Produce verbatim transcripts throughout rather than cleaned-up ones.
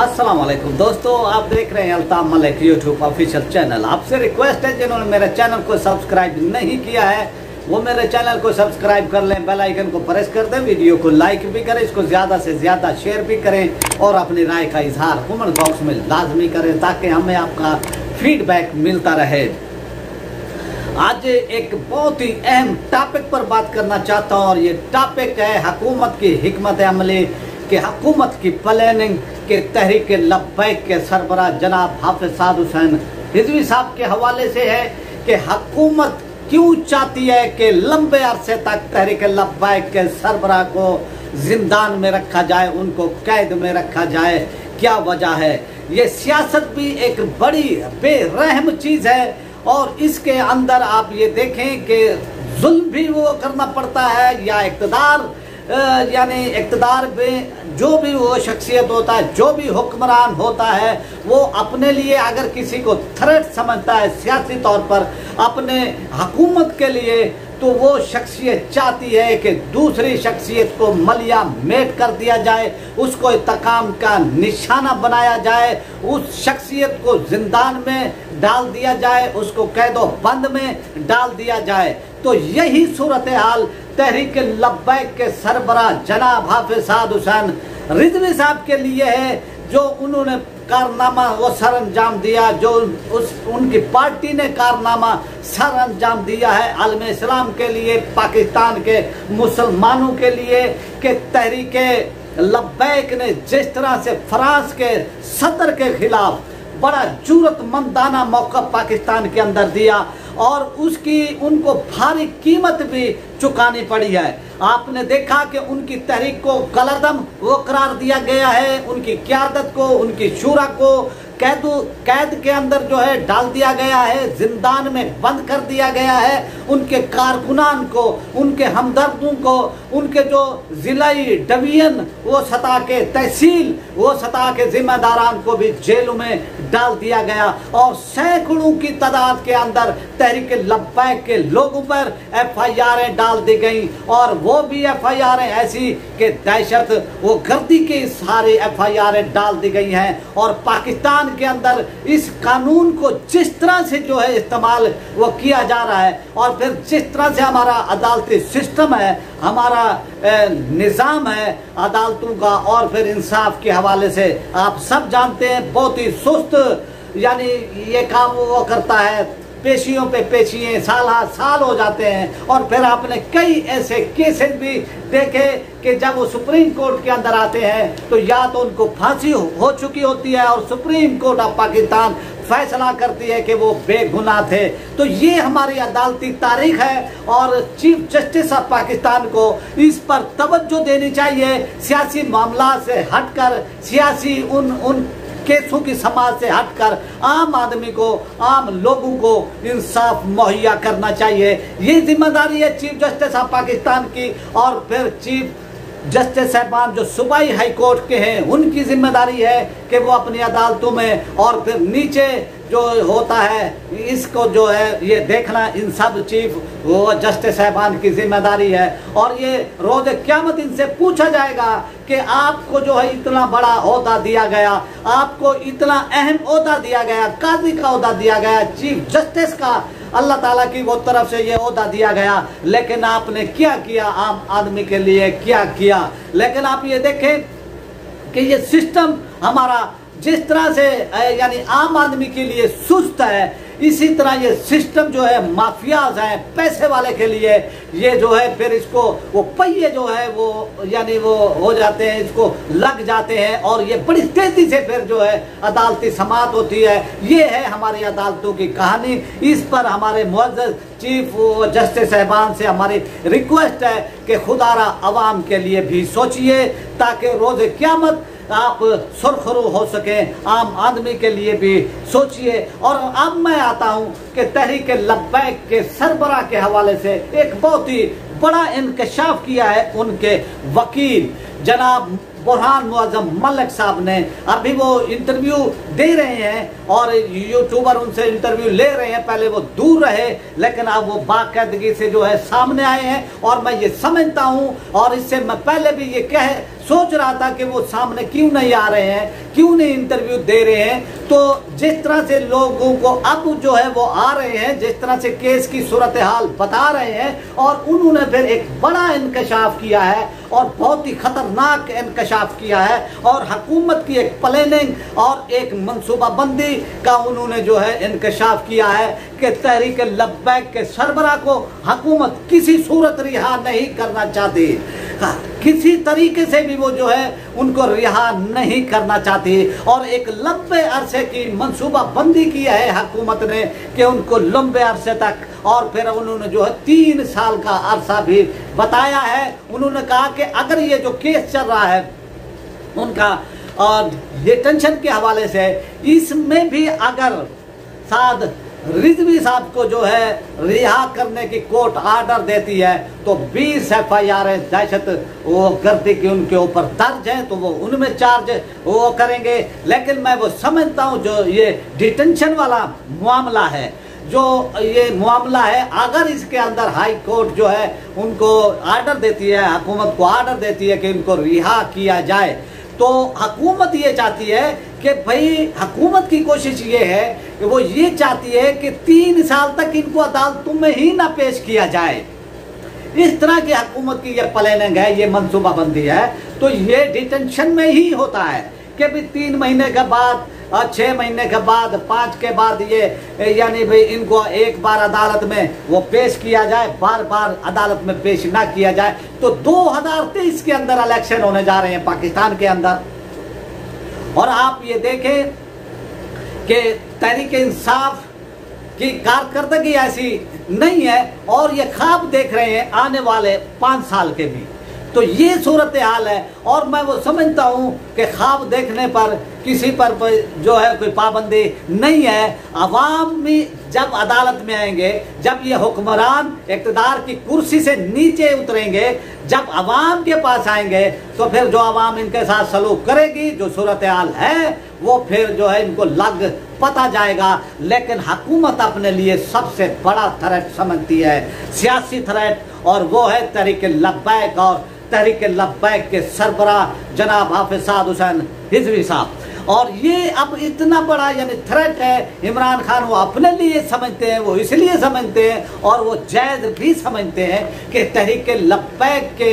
अस्सलाम वालेकुम दोस्तों, आप देख रहे हैं Altaf Malik YouTube official channel. आपसे रिक्वेस्ट है, जिन्होंने मेरे चैनल को सब्सक्राइब नहीं किया है वो मेरे चैनल को सब्सक्राइब कर लें, बेल आइकन को प्रेस कर दें, वीडियो को लाइक भी करें, इसको ज़्यादा से ज़्यादा शेयर भी करें और अपनी राय का इजहार कमेंट बॉक्स में लाजमी करें ताकि हमें आपका फीडबैक मिलता रहे। आज एक बहुत ही अहम टॉपिक पर बात करना चाहता हूँ और ये टॉपिक है हुकूमत की हिकमत अमली कि हुकूमत की प्लानिंग के तहरीक-ए-लब्बैक के सरबरा जनाब हाफिज़ हिजवी साहब के हवाले से है कि हुकूमत क्यों चाहती है कि लंबे अरसे तक तहरीक-ए-लब्बैक के सरबरा को जिंदान में रखा जाए, उनको कैद में रखा जाए, क्या वजह है। ये सियासत भी एक बड़ी बेरहम चीज़ है और इसके अंदर आप ये देखें कि जुल्म भी वो करना पड़ता है या इक़्तिदार यानी इक़्तिदार में जो भी वो शख्सियत होता है, जो भी हुक्मरान होता है, वो अपने लिए अगर किसी को थ्रेट समझता है सियासी तौर पर अपने हुकूमत के लिए, तो वो शख्सियत चाहती है कि दूसरी शख्सियत को मलिया मेट कर दिया जाए, उसको इंतकाम का निशाना बनाया जाए, उस शख्सियत को जिंदान में डाल दिया जाए, उसको कैदो बंद में डाल दिया जाए। तो यही सूरत हाल तहरीक लब्बैक के सरबरा जनाब हाफिज़ साद रिजवी साहब के लिए है, जो उन्होंने कारनामा वो सर अंजाम दिया, जो उस उनकी पार्टी ने कारनामा सर अंजाम दिया है आलम इस्लाम के लिए, पाकिस्तान के मुसलमानों के लिए, कि तहरीक लब्बैक ने जिस तरह से फ्रांस के सदर के खिलाफ बड़ा जरूरतमंदाना मौका पाकिस्तान के अंदर दिया और उसकी उनको भारी कीमत भी चुकानी पड़ी है। आपने देखा कि उनकी तहरीक को कलरदम वो करार दिया गया है, उनकी क़यादत को, उनकी शूरा को कैद कैद के अंदर जो है डाल दिया गया है, जिंदान में बंद कर दिया गया है, उनके कारकुनान को, उनके हमदर्दों को, उनके जो ज़िलाई डिवीज़न वो सतह के तहसील वो सतह के जिम्मेदारान को भी जेलों में डाल दिया गया और सैकड़ों की तादाद के अंदर तहरीक लब्बैक के लोगों पर एफ आई आरें डाल दी गई और वो भी एफ आई आरें ऐसी कि दहशत वो गर्दी की सारी एफ आई आरें डाल दी गई हैं और पाकिस्तान के अंदर इस कानून को जिस तरह से जो है इस्तेमाल वो किया जा रहा है और फिर जिस तरह से हमारा अदालती सिस्टम है, हमारा निज़ाम है अदालतों का और फिर इंसाफ के हवाले से आप सब जानते हैं बहुत ही सुस्त यानी ये काम वो करता है, पेशियों पे पेशियाँ साल साल हो जाते हैं और फिर आपने कई ऐसे केसेस भी देखे कि जब वो सुप्रीम कोर्ट के अंदर आते हैं तो या तो उनको फांसी हो चुकी होती है और सुप्रीम कोर्ट ऑफ पाकिस्तान फैसला करती है कि वो बेगुनाह थे। तो ये हमारी अदालती तारीख है और चीफ जस्टिस ऑफ पाकिस्तान को इस पर तवज्जो देनी चाहिए, सियासी मामला से हटकर, सियासी उन उन केसों की समाज से हटकर आम आदमी को, आम लोगों को इंसाफ मुहैया करना चाहिए। ये जिम्मेदारी है चीफ जस्टिस ऑफ पाकिस्तान की और फिर चीफ जस्टिस साहबान जो सूबाई हाई कोर्ट के हैं उनकी जिम्मेदारी है कि वो अपनी अदालतों में और फिर नीचे जो होता है इसको जो है ये देखना इन सब चीफ वो जस्टिस साहबान की जिम्मेदारी है और ये रोज़ क़यामत इनसे पूछा जाएगा कि आपको जो है इतना बड़ा ओहदा दिया गया, आपको इतना अहम ओहदा दिया गया, काजी का ओहदा दिया गया, चीफ जस्टिस का अल्लाह ताला की वो तरफ से ये ओहदा दिया गया, लेकिन आपने क्या किया, आम आदमी के लिए क्या किया। लेकिन आप ये देखें कि ये सिस्टम हमारा जिस तरह से यानी आम आदमी के लिए सुस्त है, इसी तरह ये सिस्टम जो है माफियाज हैं, पैसे वाले के लिए ये जो है फिर इसको वो पहिए जो है वो यानी वो हो जाते हैं, इसको लग जाते हैं और ये बड़ी तेज़ी से फिर जो है अदालती समात होती है। ये है हमारी अदालतों की कहानी। इस पर हमारे मुअज़्ज़ज़ चीफ जस्टिस साहबान से हमारी रिक्वेस्ट है कि खुदारा आवाम के लिए भी सोचिए ताकि रोज़ क़यामत आप सुरखरू हो सकें, आम आदमी के लिए भी सोचिए। और अब मैं आता हूँ कि तहरीक लब्बैक के सरबरा के हवाले से एक बहुत ही बड़ा इंकशाफ किया है उनके वकील जनाब बुरहान मुअज्जम मलिक साहब ने। अभी वो इंटरव्यू दे रहे हैं और यूट्यूबर उनसे इंटरव्यू ले रहे हैं, पहले वो दूर रहे लेकिन अब वो बाकायदगी से जो है सामने आए हैं और मैं ये समझता हूँ और इससे मैं पहले भी ये कह सोच रहा था कि वो सामने क्यों नहीं आ रहे हैं, क्यों नहीं इंटरव्यू दे रहे हैं। तो जिस तरह से लोगों को अब जो है वो आ रहे हैं, जिस तरह से केस की सूरत हाल बता रहे हैं, और उन्होंने फिर एक बड़ा इंकशाफ किया है और बहुत ही खतरनाक इंकशाफ किया है, और हकूमत की एक प्लानिंग और एक मनसूबाबंदी का उन्होंने जो है इंकशाफ किया है कि तहरीक-ए-लब्बैक के सरबरा को हकूमत किसी सूरत रिहा नहीं करना चाहती, किसी तरीके से भी वो जो है उनको रिहा नहीं करना चाहती, और एक लंबे अरसे की मनसूबाबंदी की है हकूमत ने कि उनको लंबे अरसे तक, और फिर उन्होंने जो है तीन साल का अरसा भी बताया है। उन्होंने कहा कि अगर ये जो केस चल रहा है उनका और डिटेंशन के हवाले से, इसमें भी अगर साद रिजवी साहब को जो है रिहा करने की कोर्ट आर्डर देती है तो बीस एफ आई आर दहशत वो गर्दी की उनके ऊपर दर्ज हैं, तो वो उनमें चार्ज वो करेंगे। लेकिन मैं वो समझता हूँ जो ये डिटेंशन वाला मामला है, जो ये मामला है, अगर इसके अंदर हाई कोर्ट जो है उनको आर्डर देती है, हुकूमत को आर्डर देती है कि इनको रिहा किया जाए, तो हकूमत ये चाहती है कि भाई, हकूमत की कोशिश ये है कि वो ये चाहती है कि तीन साल तक इनको अदालतों में ही ना पेश किया जाए। इस तरह की हकूमत की ये प्लानिंग है, ये मनसूबाबंदी है। तो ये डिटेंशन में ही होता है कि भाई तीन महीने के बाद, छः महीने के बाद, पाँच के बाद ये, यानी भाई इनको एक बार अदालत में वो पेश किया जाए, बार बार अदालत में पेश ना किया जाए। तो दो हजार तेईस के अंदर इलेक्शन होने जा रहे हैं पाकिस्तान के अंदर, और आप ये देखें कि तहरीक इंसाफ की कारकर्दगी ऐसी नहीं है, और ये ख्वाब देख रहे हैं आने वाले पाँच साल के भी। तो ये सूरत हाल है, और मैं वो समझता हूँ कि ख्वाब देखने पर किसी पर जो है कोई पाबंदी नहीं है। आवाम भी जब अदालत में आएंगे, जब ये हुक्मरान इक़्तिदार की कुर्सी से नीचे उतरेंगे, जब आवाम के पास आएंगे, तो फिर जो आवाम इनके साथ सलूक करेगी, जो सूरत हाल है, वो फिर जो है इनको लग पता जाएगा। लेकिन हकूमत अपने लिए सबसे बड़ा थ्रेट समझती है, सियासी थ्रेट, और वो है तहरीक-ए-लब्बैक और तहरीक-ए-लब्बैक के सरबरा जनाब हाफिज़ साद रिजवी साहब। और ये अब इतना बड़ा यानी थ्रेट है, इमरान खान वो अपने लिए समझते हैं, वो इसलिए समझते हैं, और वो जायज़ भी समझते हैं कि तहरीक-ए-लब्बैक के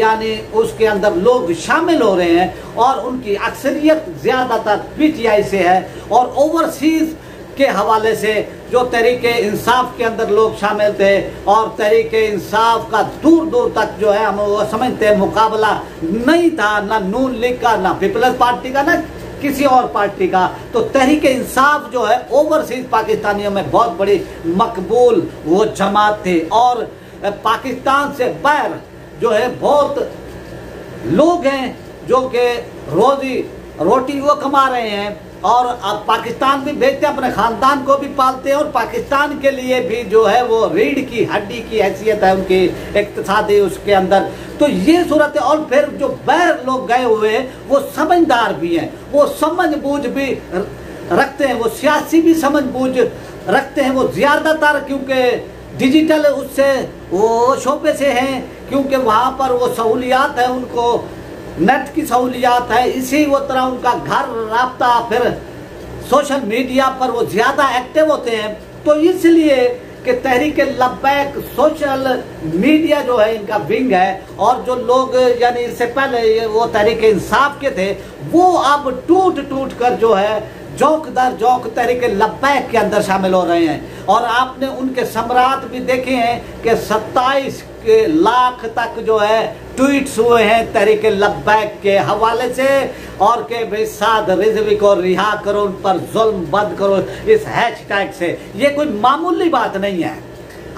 यानी उसके अंदर लोग शामिल हो रहे हैं, और उनकी अक्सरियत ज़्यादातर पीटीआई से है, और ओवरसीज़ के हवाले से जो तहरीके इंसाफ के अंदर लोग शामिल थे, और तहरीके इंसाफ का दूर दूर तक जो है हम वो समझते हैं मुकाबला नहीं था, ना नून लीग का, ना पीपल्स पार्टी का, ना किसी और पार्टी का। तो तहरीके इंसाफ जो है ओवरसीज पाकिस्तानियों में बहुत बड़ी मकबूल वो जमात थी, और पाकिस्तान से बाहर जो है बहुत लोग हैं जो कि रोजी रोटी वो कमा रहे हैं, और अब पाकिस्तान भी भेजते हैं, अपने ख़ानदान को भी पालते हैं, और पाकिस्तान के लिए भी जो है वो रीढ़ की हड्डी की हैसियत है उनकी इक़्तिसादी उसके अंदर। तो ये सूरत है, और फिर जो बैर लोग गए हुए हैं वो समझदार भी हैं, वो समझ बूझ भी रखते हैं, वो सियासी भी समझ बूझ रखते हैं, वो ज़्यादातर क्योंकि डिजिटल उससे वो शोबे से हैं, क्योंकि वहाँ पर वो सहूलियात है, उनको नेट की सहूलियात है, इसी वो तरह उनका घर राब्ता, फिर सोशल मीडिया पर वो ज़्यादा एक्टिव होते हैं। तो इसलिए कि तहरीक-ए-लब्बैक सोशल मीडिया जो है इनका विंग है, और जो लोग यानी इससे पहले वो तहरीक-ए-इंसाफ के थे, वो अब टूट टूट कर जो है जौक दर जौक तहरीक-ए-लब्बैक के अंदर शामिल हो रहे हैं। और आपने उनके समरात भी देखे हैं कि सत्ताईस लाख तक जो है ट्वीट्स हुए हैं तहरीक-ए-लब्बैक के हवाले से, और के भाई साद रिजवी को रिहा करो, उन पर जुल्म बंद करो, इस हैशटैग से। ये कोई मामूली बात नहीं है,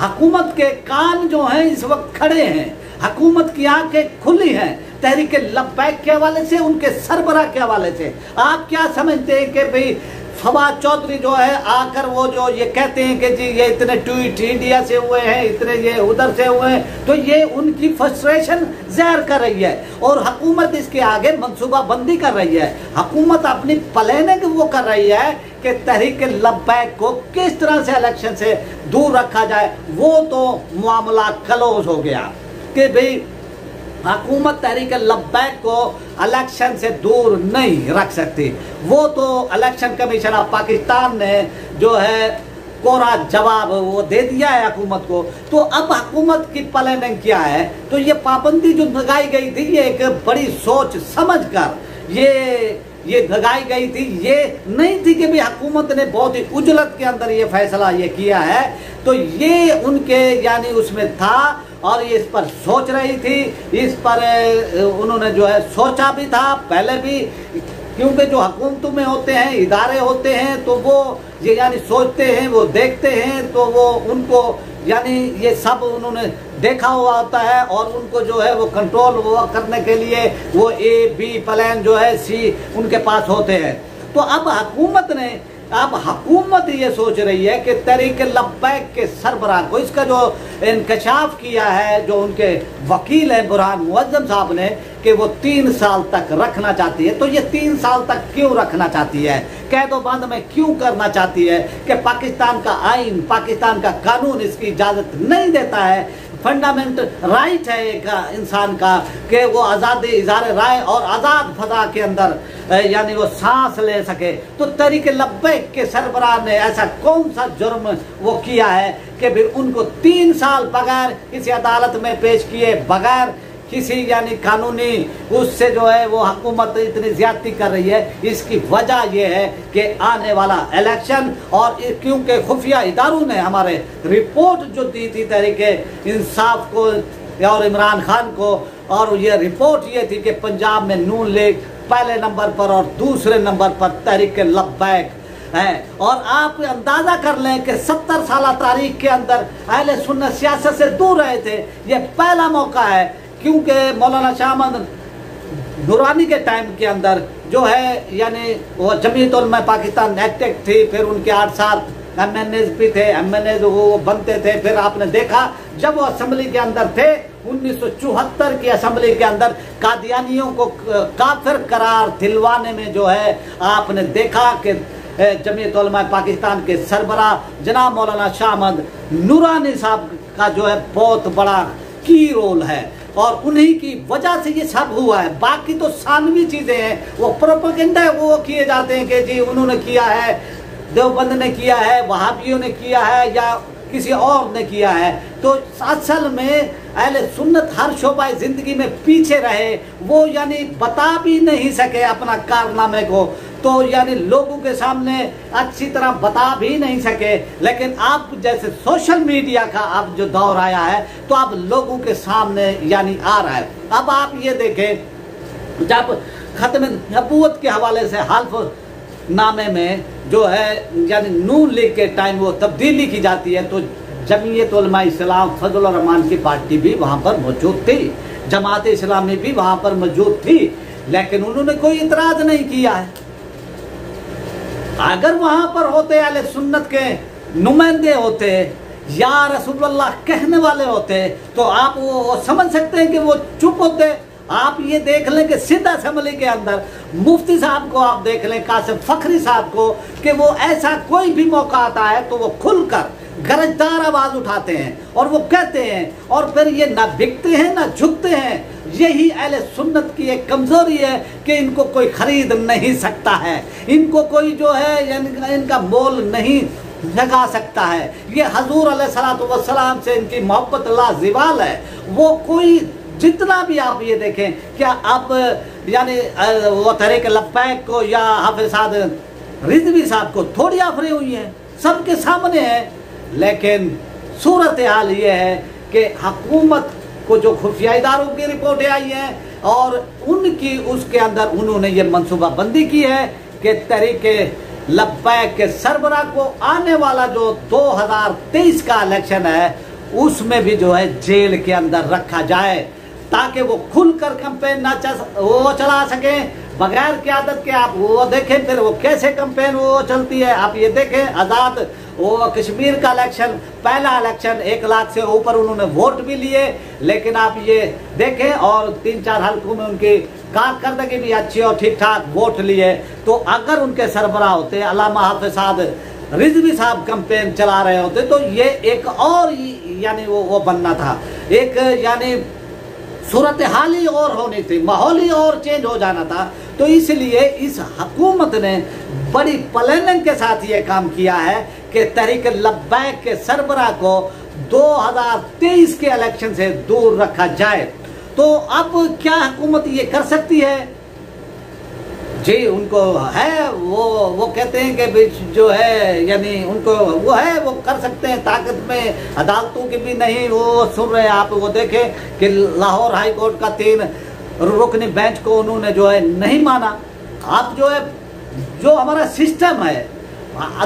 हकूमत के कान जो हैं इस वक्त खड़े हैं, हकूमत की आंखें खुली हैं तहरीक-ए-लब्बैक के हवाले से, उनके सरबरा के हवाले से। आप क्या समझते हैं कि भाई फवाद चौधरी जो है आकर वो जो ये कहते हैं कि जी ये इतने ट्वीट इंडिया से हुए हैं, इतने ये उधर से हुए हैं, तो ये उनकी फ्रस्ट्रेशन ज़ाहिर कर रही है, और हकूमत इसके आगे मनसूबाबंदी कर रही है, हकूमत अपनी प्लानिंग वो कर रही है कि तहरीक-ए-लब्बैक को किस तरह से इलेक्शन से दूर रखा जाए। वो तो मामला क्लोज हो गया कि भाई हुकूमत तहरीक-ए-लब्बैक को इलेक्शन से दूर नहीं रख सकती। वो तो इलेक्शन कमीशन ऑफ पाकिस्तान ने जो है कोरा जवाब वो दे दिया है हुकूमत को। तो अब हुकूमत की प्लानिंग क्या है? तो ये पाबंदी जो लगाई गई थी ये एक बड़ी सोच समझ कर ये ये लगाई गई थी। ये नहीं थी कि भी हुकूमत ने बहुत ही उजलत के अंदर ये फैसला ये किया है। तो ये उनके यानी उसमें था और ये इस पर सोच रही थी, इस पर उन्होंने जो है सोचा भी था पहले भी, क्योंकि जो हुकूमतों में होते हैं इदारे होते हैं तो वो ये यानी सोचते हैं, वो देखते हैं, तो वो उनको यानी ये सब उन्होंने देखा हुआ होता है और उनको जो है वो कंट्रोल वो करने के लिए वो ए बी प्लान जो है सी उनके पास होते हैं। तो अब हुकूमत ने अब हुकूमत ये सोच रही है कि तहरीक-ए-लब्बैक के सरबराह को इसका जो इंकशाफ किया है जो उनके वकील हैं बुरहान मुअज्जम साहब ने कि वो तीन साल तक रखना चाहती है। तो ये तीन साल तक क्यों रखना चाहती है, कैदोबंद में क्यों करना चाहती है कि पाकिस्तान का आइन पाकिस्तान का कानून इसकी इजाज़त नहीं देता है। फंडामेंटल राइट है एक इंसान का कि वो आज़ादी इज़हार राय और आज़ाद फजा के अंदर यानी वो सांस ले सके। तो तहरीक-ए-लब्बैक के सरबराह ने ऐसा कौन सा जुर्म वो किया है कि फिर उनको तीन साल बगैर किसी अदालत में पेश किए बगैर किसी यानी कानूनी उससे जो है वो हुकूमत इतनी ज्यादती कर रही है। इसकी वजह यह है कि आने वाला इलेक्शन और क्योंकि खुफिया इदारों ने हमारे रिपोर्ट जो दी थी तहरीके इंसाफ को और इमरान खान को, और ये रिपोर्ट ये थी कि पंजाब में नून लीग पहले नंबर पर और दूसरे नंबर पर तहरीक-ए-लब्बैक है। और आप अंदाज़ा कर लें कि सत्तर साल तारीख के अंदर अहले सुन्नत सियासत से दूर रहे थे। ये पहला मौका है क्योंकि मौलाना शाहमान नूरानी के टाइम के अंदर जो है यानी वो जमीयतुल उलेमा पाकिस्तान एक्ट थी, फिर उनके आठ सात एम एन एज भी थे, एम एन एज वो बनते थे। फिर आपने देखा जब वो असम्बली के अंदर थे उन्नीस सौ चौहत्तर की असम्बली के अंदर कादियानियों को काफिर करार दिलवाने में जो है आपने देखा कि जमीयतुल उलेमा पाकिस्तान के सरबराह जनाब मौलाना शाहमान नूरानी साहब का जो है बहुत बड़ा की रोल है और उन्हीं की वजह से ये सब हुआ है। बाकी तो सानवी चीज़ें हैं, वो प्रोपेगेंडा है, वो किए जाते हैं कि जी उन्होंने किया है, देवबंद ने किया है, वहाबियों ने किया है या किसी और ने किया है। तो असल में अहले सुन्नत हर शोबा ज़िंदगी में पीछे रहे, वो यानी बता भी नहीं सके अपना कारनामे को, तो यानी लोगों के सामने अच्छी तरह बता भी नहीं सके। लेकिन आप जैसे सोशल मीडिया का अब जो दौर आया है तो आप लोगों के सामने यानी आ रहा है। अब आप ये देखें जब खत्म नबूवत के हवाले से हल्फनामे में जो है यानी नून लीग के टाइम वो तब्दीली की जाती है तो जमीयत उलेमा इस्लाम फज्लुर रहमान की पार्टी भी वहाँ पर मौजूद थी, जमात इस्लामी भी वहाँ पर मौजूद थी, लेकिन उन्होंने कोई इतराज़ नहीं किया है। अगर वहाँ पर होते अहले सुन्नत के नुमाइंदे होते या रसूलुल्लाह कहने वाले होते तो आप वो, वो समझ सकते हैं कि वो चुप होते। आप ये देख लें कि सीधा असम्बली के अंदर मुफ्ती साहब को आप देख लें कासिम फखरी साहब को कि वो ऐसा कोई भी मौका आता है तो वो खुलकर गरजदार आवाज़ उठाते हैं और वो कहते हैं और फिर ये ना बिकते हैं ना झुकते हैं। यही अहले सुन्नत की एक कमज़ोरी है कि इनको कोई ख़रीद नहीं सकता है, इनको कोई जो है इनका मोल नहीं लगा सकता है। ये हजूर अलैहिस्सलातु वस्सलाम से इनकी मोहब्बत लाज़िवाल है। वो कोई जितना भी आप ये देखें क्या अब यानी वो तहरीक-ए-लब्बैक को या हाफिज़ साद रिजवी साहब को थोड़ी आफरी हुई है, सबके सामने है। लेकिन सूरत हाल ये है कि हुकूमत को जो खुफिया इदारों की रिपोर्टें आई हैं और उनकी उसके अंदर उन्होंने ये मनसूबा बंदी की है कि तहरीक-ए-लब्बैक के सरबराह को आने वाला जो दो हज़ार तेईस का इलेक्शन है उसमें भी जो है जेल के अंदर रखा जाए ताकि वो खुलकर कंपेन ना वो चला सकें बगैर क़यादत के। आप वो देखें फिर वो कैसे कंपेन वो चलती है। आप ये देखें आज़ाद वो कश्मीर का इलेक्शन पहला इलेक्शन एक लाख से ऊपर उन्होंने वोट भी लिए, लेकिन आप ये देखें और तीन चार हल्कों में उनकी कारकर्दगी भी अच्छी और ठीक ठाक वोट लिए। तो अगर उनके सरबराह होते अल्लामा साद रिजवी साहब कंपेन चला रहे होते तो ये एक और यानी वो वो बनना था एक यानी सूरत हाल ही और होनी थी, माहौल ही और चेंज हो जाना था। तो इसलिए इस हुकूमत ने बड़ी प्लानिंग के साथ ये काम किया है कि तहरीक-ए-लब्बैक के सरबराह को दो हज़ार तेईस के इलेक्शन से दूर रखा जाए। तो अब क्या हुकूमत ये कर सकती है? जी उनको है, वो वो कहते हैं कि जो है यानी उनको वो है, वो कर सकते हैं, ताकत में अदालतों की भी नहीं। वो सुन रहे हैं आप, वो देखें कि लाहौर हाई कोर्ट का तीन रुकनी बेंच को उन्होंने जो है नहीं माना। आप जो है जो हमारा सिस्टम है,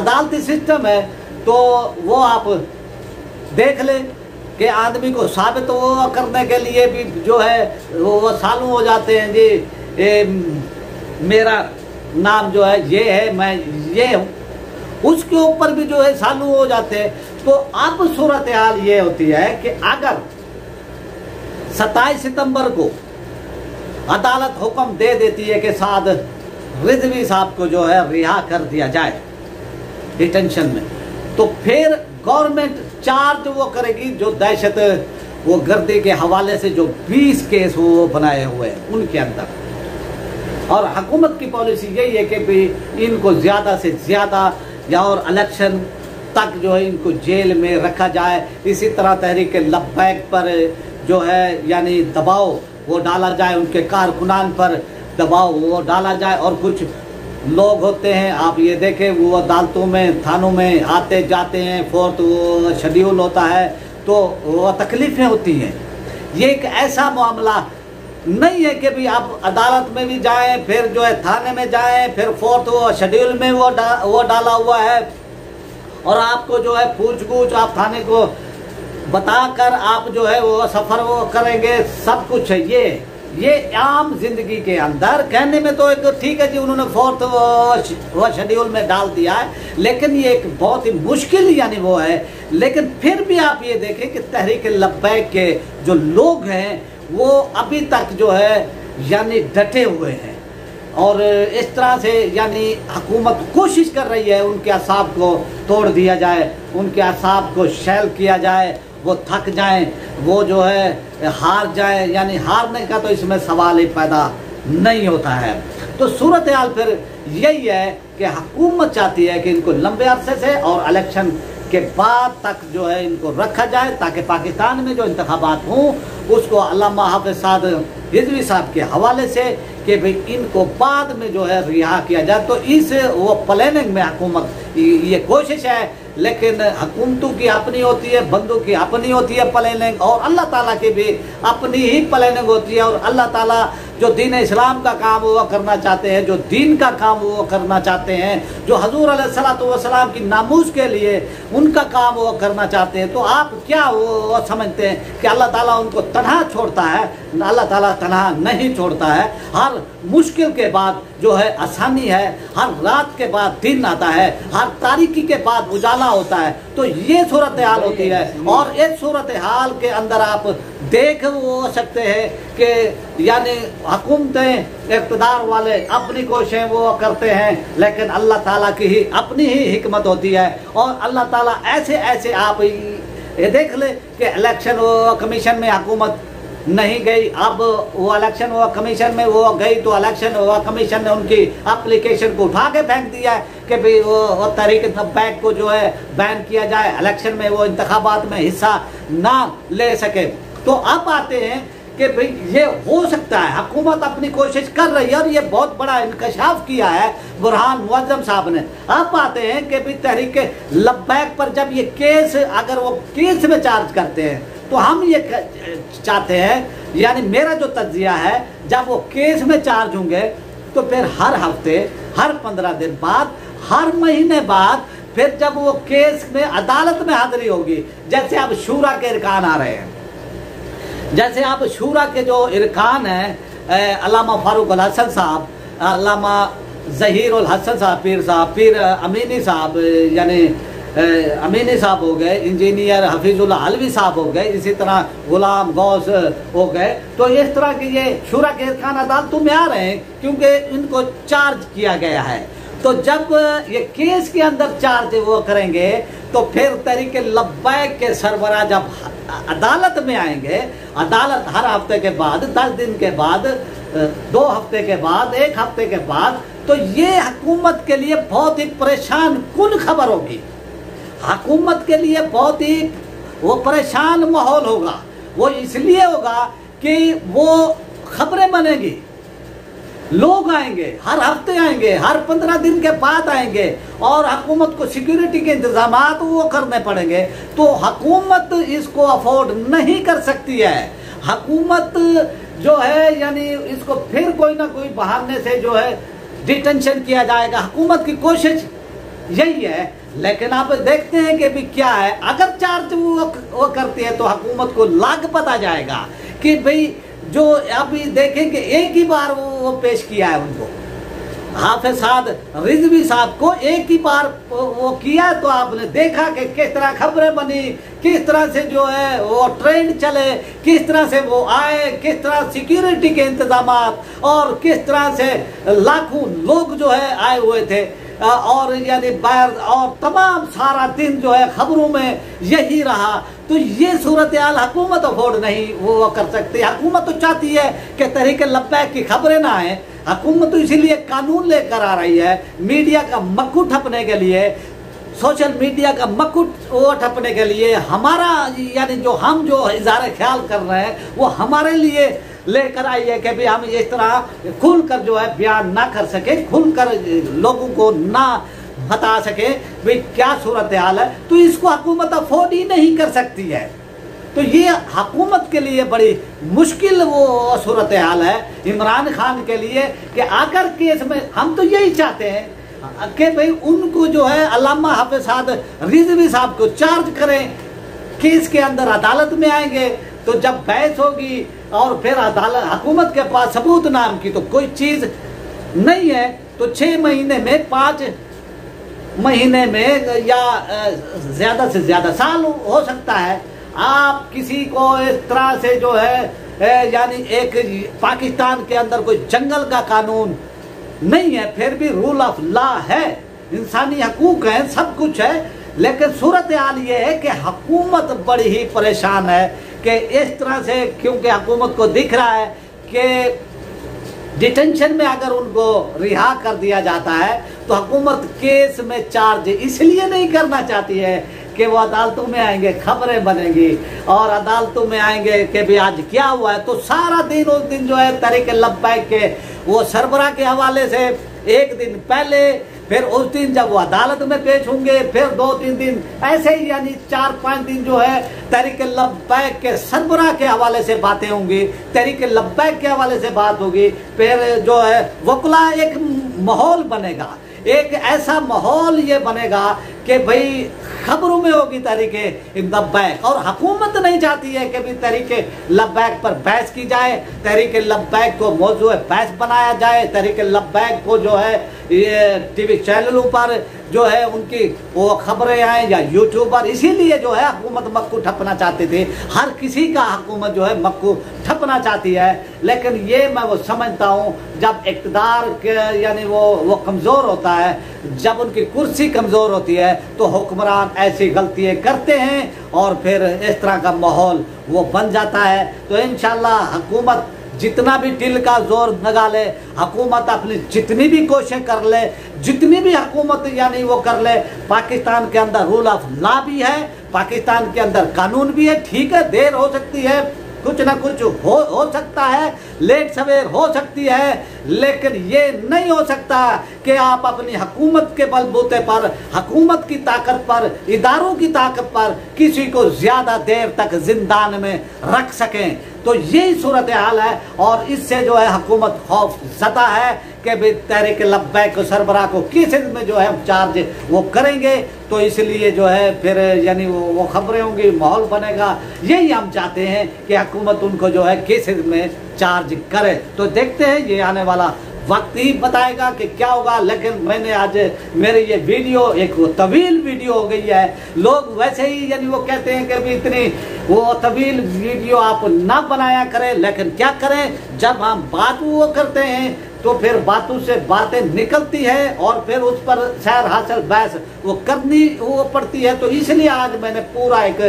अदालती सिस्टम है, तो वो आप देख लें कि आदमी को साबित वो करने के लिए भी जो है वो सालों हो जाते हैं। जी ए, मेरा नाम जो है ये है, मैं ये हूँ, उसके ऊपर भी जो है सालू हो जाते हैं। तो अब सूरत हाल ये होती है कि अगर सत्ताईस सितंबर को अदालत हुक्म दे देती है कि साद रिजवी साहब को जो है रिहा कर दिया जाए डिटेंशन में, तो फिर गवर्नमेंट चार्ज वो करेगी जो दहशत वो गर्दी के हवाले से जो बीस केस वो बनाए हुए हैं उनके अंदर। और हुकूमत की पॉलिसी यही है कि भी इनको ज़्यादा से ज़्यादा या और इलेक्शन तक जो है इनको जेल में रखा जाए। इसी तरह तहरीक लब्बैक पर जो है यानी दबाव वो डाला जाए, उनके कारकुनान पर दबाव वो डाला जाए। और कुछ लोग होते हैं आप ये देखें वो अदालतों में थानों में आते जाते हैं, फोर्थ वो शेड्यूल होता है, तो वो तकलीफ़ें होती हैं। ये एक ऐसा मामला नहीं है कि भी आप अदालत में भी जाएं, फिर जो है थाने में जाएं, फिर फोर्थ वो शेड्यूल में वो डा, वो डाला हुआ है और आपको जो है पूछ गूछ आप थाने को बताकर आप जो है वो सफ़र वो करेंगे, सब कुछ है। ये ये आम जिंदगी के अंदर कहने में तो एक ठीक है जी उन्होंने फोर्थ वो शेड्यूल में डाल दिया है, लेकिन ये एक बहुत ही मुश्किल यानी वो है। लेकिन फिर भी आप ये देखें कि तहरीक-ए-लब्बैक के जो लोग हैं वो अभी तक जो है यानी डटे हुए हैं और इस तरह से यानी हुकूमत कोशिश कर रही है उनके असाब को तोड़ दिया जाए, उनके असाब को शैल किया जाए, वो थक जाएं, वो जो है हार जाएं। यानी हारने का तो इसमें सवाल ही पैदा नहीं होता है। तो सूरत हाल फिर यही है कि हुकूमत चाहती है कि इनको लंबे अरसे से और इलेक्शन के बाद तक जो है इनको रखा जाए, ताकि पाकिस्तान में जो इंतखाबात हों उसको अल्लामा साद रिजवी साहब के हवाले से कि भाई इनको बाद में जो है रिहा किया जाए। तो इस वो प्लानिंग में हुकूमत ये कोशिश है, लेकिन हुकूमतों की अपनी होती है, बंदों की अपनी होती है प्लानिंग, और अल्लाह ताला की भी अपनी ही प्लानिंग होती है। और अल्लाह ताला जो दीन इस्लाम का काम वो करना चाहते हैं, जो दीन का काम वो करना चाहते हैं, जो हजूर अलैहिस्सलातु वस्सलाम की नामूस के लिए उनका काम वो करना चाहते हैं, तो आप क्या वो समझते हैं कि अल्लाह ताला उनको तनहा छोड़ता है? अल्लाह ताला तनहा नहीं छोड़ता है। हर मुश्किल के बाद जो है आसानी है, हर रात के बाद दिन आता है, हर तारीकी के बाद उजाला होता है। तो ये सूरत हाल होती है और इस सूरत हाल के अंदर आप देख वो सकते हैं कि यानी हुकूमतें इक़्तिदार वाले अपनी कोशिशें वो करते हैं, लेकिन अल्लाह ताला की ही अपनी ही हिकमत होती है। और अल्लाह ताला ऐसे ऐसे आप ये देख ले कि इलेक्शन कमीशन में हुकूमत नहीं गई, अब वो इलेक्शन वो कमीशन में वो गई तो इलेक्शन वो कमीशन ने उनकी एप्लीकेशन को उठा के फेंक दिया है कि भाई वो, वो तहरीक-ए-लब्बैक को जो है बैन किया जाए, इलेक्शन में वो इंतखाबात में हिस्सा ना ले सके। तो अब आते हैं कि भाई ये हो सकता है हुकूमत अपनी कोशिश कर रही है और ये बहुत बड़ा इंकशाफ किया है बुरहान मुअज्जम साहब ने। अब आते हैं कि भाई तहरीक-ए-लब्बैक पर जब ये केस अगर वो केस में चार्ज करते हैं तो हम ये चाहते हैं यानी मेरा जो तज्जिया है, जब वो केस में चार्ज होंगे तो फिर हर हफ्ते, हर पंद्रह दिन बाद, हर महीने बाद फिर जब वो केस में अदालत में हाजिरी होगी, जैसे अब शूरा के अरकान आ रहे हैं, जैसे आप शूरा के जो इरकान हैं अल्लामा फारूक अलहसन साहब, अल्लामा जहीर हलसन साहब, पीर साहब, पीर अमीनी साहब यानी अमीनी साहब हो गए, इंजीनियर हफीजुल हलवी साहब हो गए, इसी तरह गुलाम गौस हो गए। तो इस तरह के ये शूरा के इरकान अदालतों में आ रहे हैं क्योंकि इनको चार्ज किया गया है। तो जब ये केस के अंदर चार्ज वो करेंगे तो फिर तहरीक लब्बैक के सरबरा जब अदालत में आएंगे, अदालत हर हफ्ते के बाद, दस दिन के बाद, दो हफ्ते के बाद, एक हफ्ते के बाद, तो ये हुकूमत के लिए बहुत ही परेशान कुन खबर होगी। हुकूमत के लिए बहुत ही वो परेशान माहौल होगा। वो इसलिए होगा कि वो खबरें बनेंगी, लोग आएंगे, हर हफ्ते आएंगे, हर पंद्रह दिन के बाद आएंगे, और हुकूमत को सिक्योरिटी के इंतजाम वो करने पड़ेंगे। तो हुकूमत इसको अफोर्ड नहीं कर सकती है। हुकूमत जो है यानी इसको फिर कोई ना कोई बहाने से जो है डिटेंशन किया जाएगा। हुकूमत की कोशिश यही है, लेकिन आप देखते हैं कि भी क्या है, अगर चार्ज वो, वो करती है तो हुकूमत को लाग पता जाएगा कि भाई जो अभी देखें कि एक ही बार वो, वो पेश किया है उनको, हाफिज़ साद रिजवी साहब को एक ही बार वो किया, तो आपने देखा कि किस तरह खबरें बनी, किस तरह से जो है वो ट्रेंड चले, किस तरह से वो आए, किस तरह सिक्योरिटी के इंतजाम और किस तरह से लाखों लोग जो है आए हुए थे, और यानी बाहर और तमाम सारा दिन जो है खबरों में यही रहा। तो ये सूरत हाल हुकूमत अफोर्ड नहीं वो कर सकती। हुकूमत तो चाहती है कि तहरीक-ए-लब्बैक की खबरें ना आए। हुकूमत तो इसीलिए कानून लेकर आ रही है मीडिया का मक्खू ठपने के लिए, सोशल मीडिया का मकुट वो ठपने के लिए। हमारा यानी जो हम जो इज़हार ख्याल कर रहे हैं वो हमारे लिए लेकर आई है कि भी हम इस तरह खुल कर जो है बयान ना कर सके, खुल कर लोगों को ना बता सके भाई क्या सूरत हाल है। तो इसको हुकूमत अफोर्ड ही नहीं कर सकती है। तो ये हुकूमत के लिए बड़ी मुश्किल वो सूरत हाल है इमरान खान के लिए कि आकर केस में हम तो यही चाहते हैं कि भाई उनको जो है अल्लामा हाफिज़ साद रिजवी साहब को चार्ज करें। केस के अंदर अदालत में आएंगे तो जब बहस होगी और फिर अदालत हुकूमत के पास सबूत नाम की तो कोई चीज़ नहीं है। तो छः महीने में, पाँच महीने में, या ज़्यादा से ज़्यादा साल हो सकता है, आप किसी को इस तरह से जो है यानी एक पाकिस्तान के अंदर कोई जंगल का कानून नहीं है, फिर भी रूल ऑफ लॉ है, इंसानी हकूक हैं, सब कुछ है। लेकिन सूरत हाल ये है कि हुकूमत बड़ी ही परेशान है कि इस तरह से, क्योंकि हुकूमत को दिख रहा है कि डिटेंशन में अगर उनको रिहा कर दिया जाता है तो हुकूमत केस में चार्ज इसलिए नहीं करना चाहती है कि वो अदालतों में आएंगे, खबरें बनेंगी, और अदालतों में आएंगे कि भी आज क्या हुआ है। तो सारा दिन उस दिन जो है तहरीक-ए-लब्बैक के वो सरबरा के हवाले से एक दिन पहले, फिर उस दिन जब वो अदालत में पेश होंगे, फिर दो तीन दिन ऐसे ही यानी चार पाँच दिन जो है तहरीक-ए-लब्बैक के सरबरा के हवाले से बातें होंगी, तहरीक-ए-लब्बैक के हवाले से बात होगी। फिर जो है वकला एक माहौल बनेगा, एक ऐसा माहौल ये बनेगा कि भाई खबरों में होगी तहरीक-ए-लब्बैक, और हुकूमत नहीं चाहती है कि भी तहरीक-ए-लब्बैक पर बहस की जाए, तहरीक-ए-लब्बैक को मौजू बहस बनाया जाए, तहरीक-ए-लब्बैक को जो है ये टीवी चैनलों पर जो है उनकी वो खबरें आए या यूट्यूब पर। इसीलिए जो है हुकूमत मक्कू ठपना चाहती थी, हर किसी का हुकूमत जो है मक्कू ठपना चाहती है। लेकिन ये मैं वो समझता हूँ जब इक़्तिदार के यानी वो वो कमज़ोर होता है, जब उनकी कुर्सी कमज़ोर होती है तो हुक्मरान ऐसी गलतियाँ करते हैं और फिर इस तरह का माहौल वो बन जाता है। तो इंशाल्लाह हुकूमत जितना भी दिल का जोर लगा ले, हुकूमत अपनी जितनी भी कोशिश कर ले, जितनी भी हुकूमत यानी वो कर ले, पाकिस्तान के अंदर रूल ऑफ लॉ भी है, पाकिस्तान के अंदर कानून भी है। ठीक है, देर हो सकती है, कुछ ना कुछ हो हो सकता है, लेट सवेर हो सकती है, लेकिन ये नहीं हो सकता कि आप अपनी हुकूमत के बलबूते पर, हुकूमत की ताकत पर, इदारों की ताकत पर किसी को ज़्यादा देर तक जिंदान में रख सकें। तो यही सूरत हाल है, और इससे जो है हुकूमत खौफ ज़दा है कि भाई तहरीक-ए-लब्बैक को सरबरा को केसेस में जो है हम चार्ज वो करेंगे, तो इसलिए जो है फिर यानी वो वो खबरें होंगी, माहौल बनेगा। यही हम चाहते हैं कि हुकूमत उनको जो है केसेस में चार्ज करे। तो देखते हैं, ये आने वाला वक्त ही बताएगा कि क्या होगा। लेकिन मैंने आज मेरे ये वीडियो एक वो तवील वीडियो हो गई है। लोग वैसे ही यानी वो कहते हैं कि भी इतनी वो तवील वीडियो आप ना बनाया करें, लेकिन क्या करें, जब हम बात वो करते हैं तो फिर बातों से बातें निकलती हैं और फिर उस पर सैर हासिल बहस वो करनी वो पड़ती है। तो इसलिए आज मैंने पूरा एक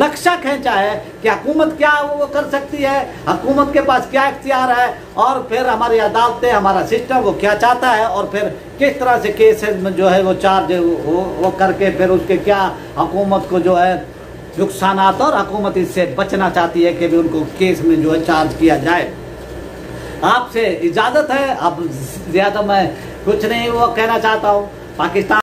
नक्शा खींचा है कि हुकूमत क्या वो कर सकती है, हुकूमत के पास क्या इख्तियार है, और फिर हमारी अदालतें, हमारा सिस्टम वो क्या चाहता है, और फिर किस तरह से केसेज में जो है वो चार्ज वो, वो करके फिर उसके क्या हुकूमत को जो है नुकसान आता, और हुकूमत इससे बचना चाहती है कि भी उनको केस में जो है चार्ज किया जाए। आपसे इजाज़त है, अब ज़्यादा मैं कुछ नहीं वो कहना चाहता हूँ। पाकिस्तान